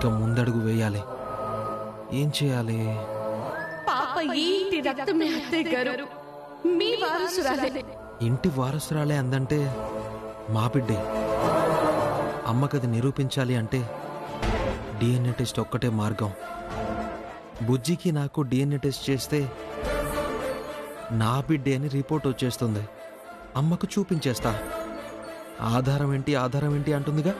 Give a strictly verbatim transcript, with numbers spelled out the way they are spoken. ఇక ముందడుగు వేయాలి. ఏం చేయాలి? పాప ఇంటి రక్తమే అత్తగారు, మీ వారసురాలే. ఇంటి వారసురాలే అందంటే మా బిడ్డే. అమ్మకది నిరూపించాలి అంటే డిఎన్ఏ టెస్ట్ ఒక్కటే మార్గం. బుజ్జికి నాకు డిఎన్ఏ టెస్ట్ చేస్తే నా బిడ్డే అని రిపోర్ట్ వచ్చేస్తుంది. అమ్మకు చూపించేస్తా. ఆధారం ఏంటి ఆధారం ఏంటి అంటుందిగా.